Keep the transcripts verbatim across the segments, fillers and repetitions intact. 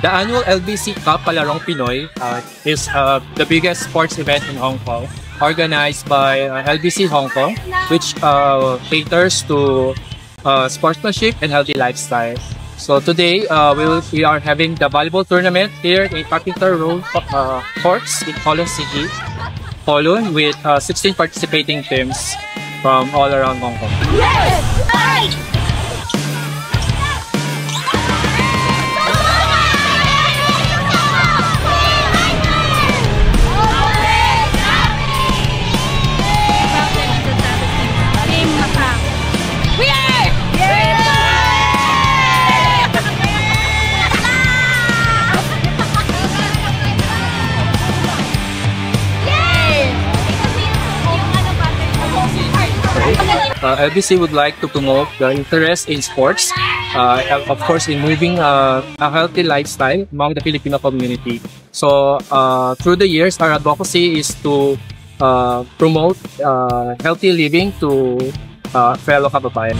The annual L B C Cup Palarong Pinoy uh, is uh, the biggest sports event in Hong Kong, organized by uh, L B C Hong Kong, which uh, caters to uh, sportsmanship and healthy lifestyle. So today, uh, we, will, we are having the volleyball tournament here in Carpenter Road uh, courts in Colon City, Colon, with uh, sixteen participating teams from all around Hong Kong. Yes! Aye! Uh, L B C would like to promote the interest in sports, uh, of course, in moving uh, a healthy lifestyle among the Filipino community. So, uh, through the years, our advocacy is to uh, promote uh, healthy living to uh, fellow kababayan.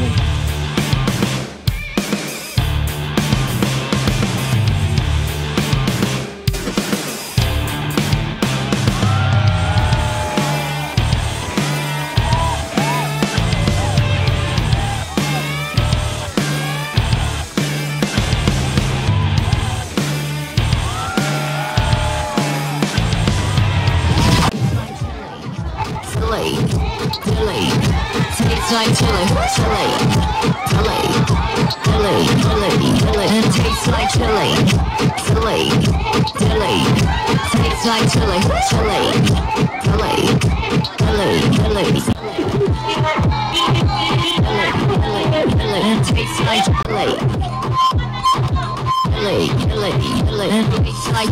Like chili, chili, chili, chili, chili, chili. It tastes like chili, chili, chili. Tastes like chili, chili, chili, chili, chili. It tastes like chili, chili, chili, chili. It tastes like.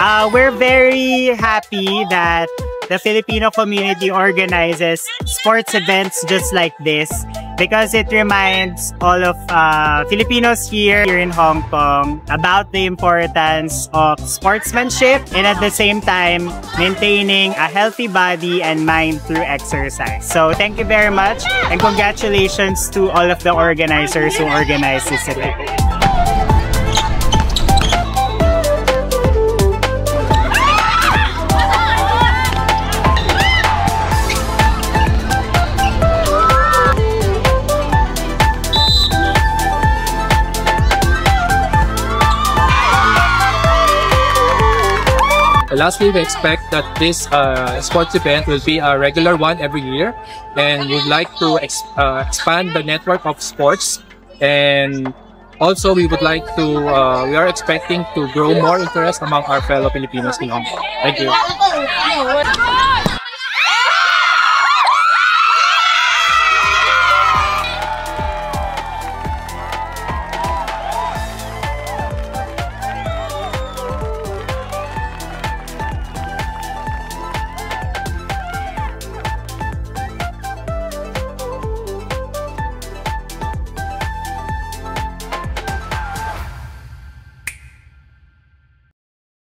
Uh, we're very happy that the Filipino community organizes sports events just like this, because it reminds all of uh, Filipinos here, here in Hong Kong about the importance of sportsmanship and at the same time maintaining a healthy body and mind through exercise. So thank you very much and congratulations to all of the organizers who organized this event. Lastly, we expect that this uh, sports event will be a regular one every year, and we'd like to ex uh, expand the network of sports, and also we would like to, uh, we are expecting to grow more interest among our fellow Filipinos in Hong Kong. Thank you.